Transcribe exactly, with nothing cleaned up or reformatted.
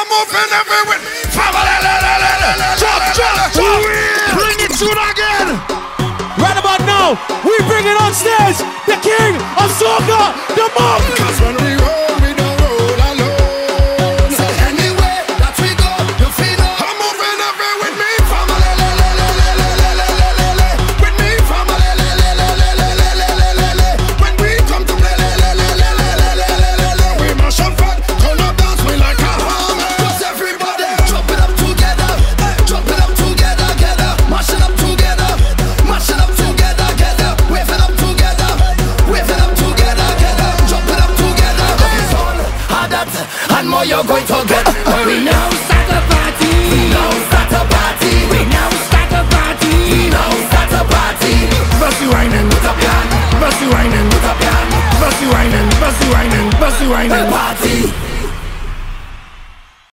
I'm moving everywhere. Chop, chop, chop. Bring it soon again. Right about now, we bring it on stage. The king of soca, the monk. Cause when we roll, we don't roll alone. So anywhere that we go, you feel it. I'm moving everywhere with me, family. With me, family. When we come to play, we mash up fat, turn up dance, we like a hammer. Cause everybody, chop it up together, chop it up together, together, mash it up together, mash it up together, together, wave it up together, wave it up together, together, chop it up together. This is all harder and more you're going to get.